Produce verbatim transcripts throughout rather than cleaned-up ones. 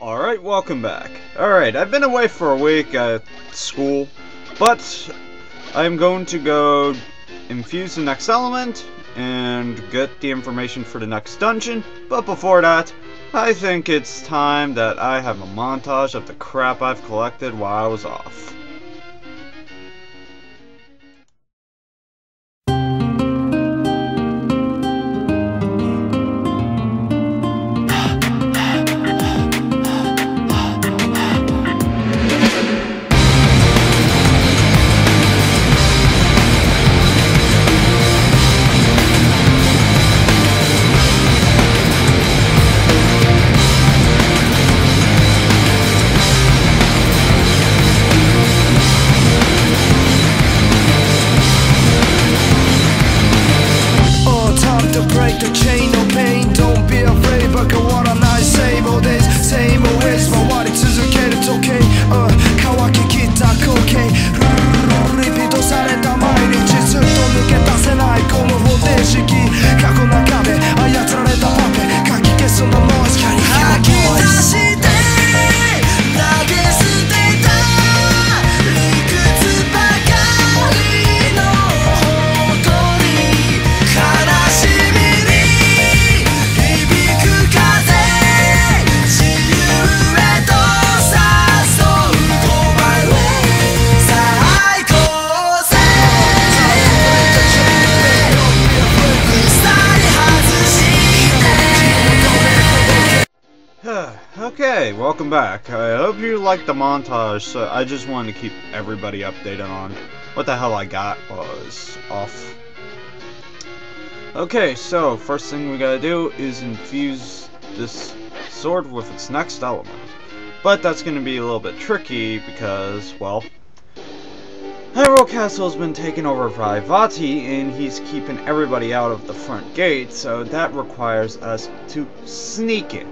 Alright, welcome back. Alright, I've been away for a week at school, but I'm going to go infuse the next element and get the information for the next dungeon. But before that, I think it's time that I have a montage of the crap I've collected while I was off. Okay, welcome back. I hope you liked the montage, so I just wanted to keep everybody updated on what the hell I got while I was off. Okay, so first thing we gotta do is infuse this sword with its next element. But that's gonna be a little bit tricky because, well, Hyrule Castle has been taken over by Vaati, and he's keeping everybody out of the front gate, so that requires us to sneak in.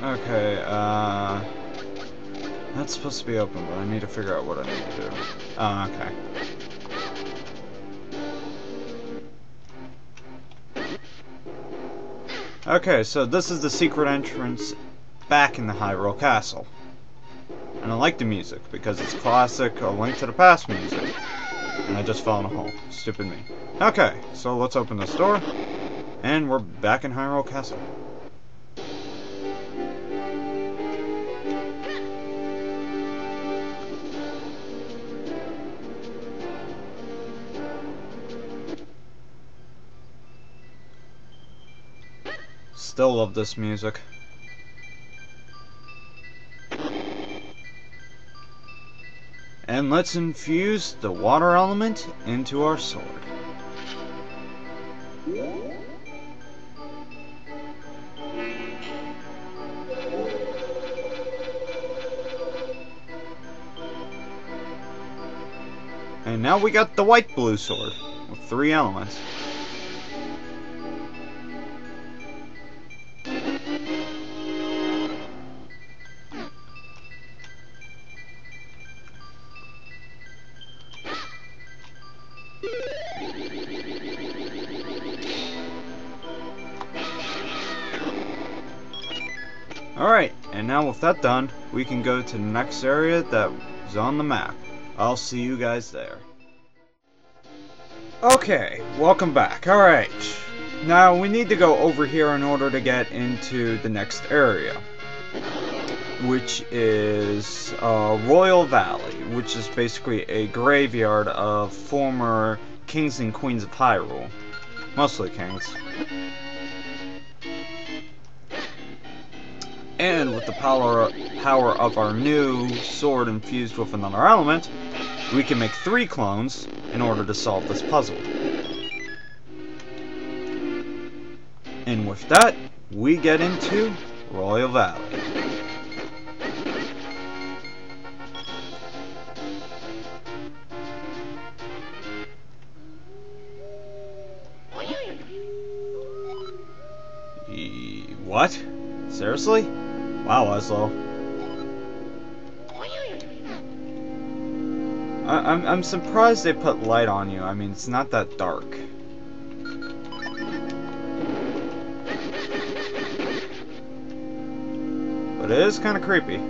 Okay, uh... that's supposed to be open, but I need to figure out what I need to do. Oh, okay. Okay, so this is the secret entrance back in the Hyrule Castle. And I like the music, because it's classic A Link to the Past music. And I just fell in a hole. Stupid me. Okay, so let's open this door. And we're back in Hyrule Castle. Still love this music. And let's infuse the water element into our sword. And now we got the white blue sword with three elements. Alright, and now with that done, we can go to the next area that is on the map. I'll see you guys there. Okay, welcome back. Alright, now we need to go over here in order to get into the next area, which is uh, Royal Valley, which is basically a graveyard of former kings and queens of Hyrule. Mostly kings. And with the power, power of our new sword infused with another element, we can make three clones in order to solve this puzzle. And with that, we get into Royal Valley. E- what? Seriously? Wow, Ezlo. I I'm I'm surprised they put light on you. I mean, it's not that dark. But it is kind of creepy.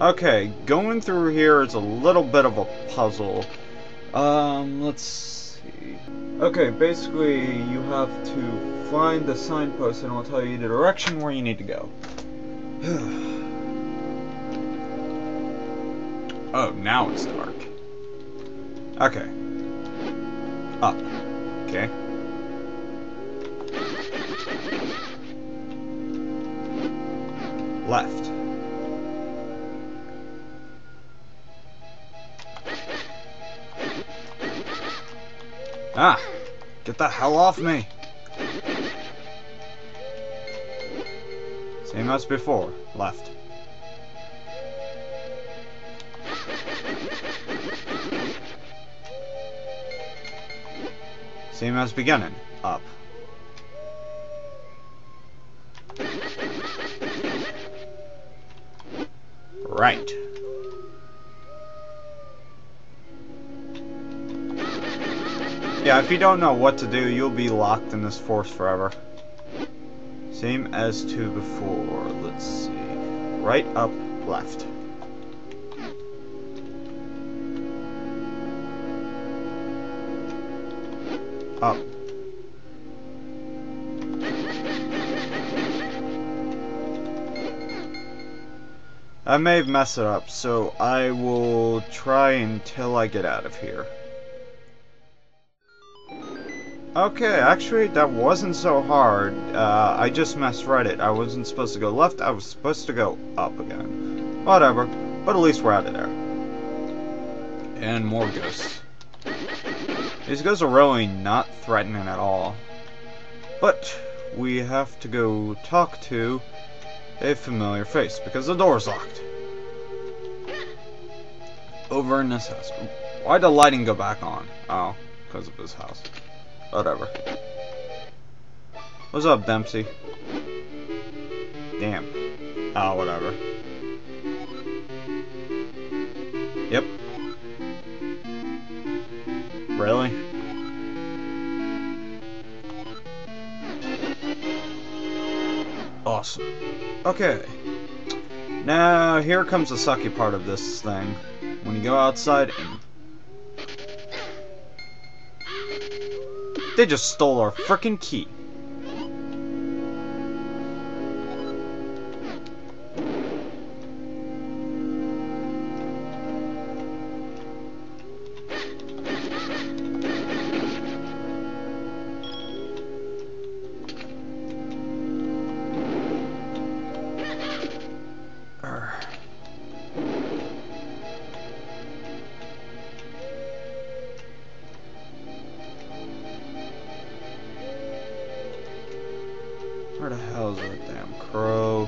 Okay, going through here is a little bit of a puzzle. Um, let's see. Okay, basically you have to find the signpost and it'll tell you the direction where you need to go. Oh, now it's dark. Okay. Up. Okay. Left. Ah! Get the hell off me! Same as before. Left. Same as beginning. Up. Right. Yeah, if you don't know what to do, you'll be locked in this forest forever. Same as to before. Let's see. Right, up, left. Up. I may have messed it up, so I will try until I get out of here. Okay, actually, that wasn't so hard. Uh, I just misread it. I wasn't supposed to go left, I was supposed to go up again. Whatever, but at least we're out of there. And more ghosts. These ghosts are really not threatening at all. But we have to go talk to a familiar face because the door's locked. Over in this house. Why'd the lighting go back on? Oh, because of this house. Whatever. What's up, Dempsey? Damn. Ah, oh, whatever. Yep. Really? Awesome. Okay. Now, here comes the sucky part of this thing. When you go outside and they just stole our frickin' key. Where the hell is that damn crow?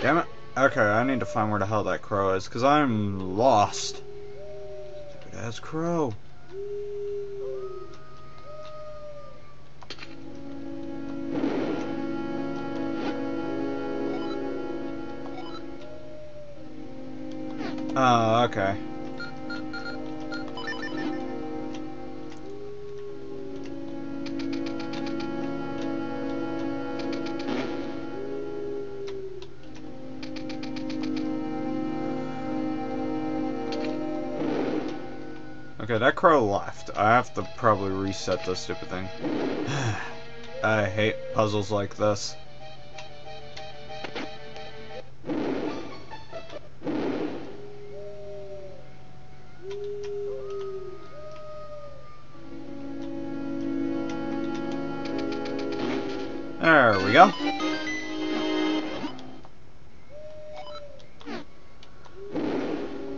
Damn it. Okay, I need to find where the hell that crow is, because I'm lost. Stupid ass crow. Oh, okay. Okay, that crow left. I have to probably reset this stupid thing. I hate puzzles like this. There we go.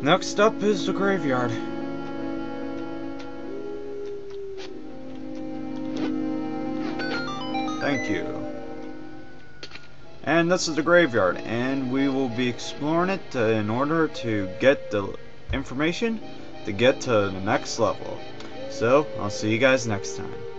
Next up is the graveyard. Thank you. And this is the graveyard, and we will be exploring it uh, in order to get the information to get to the next level. So, I'll see you guys next time.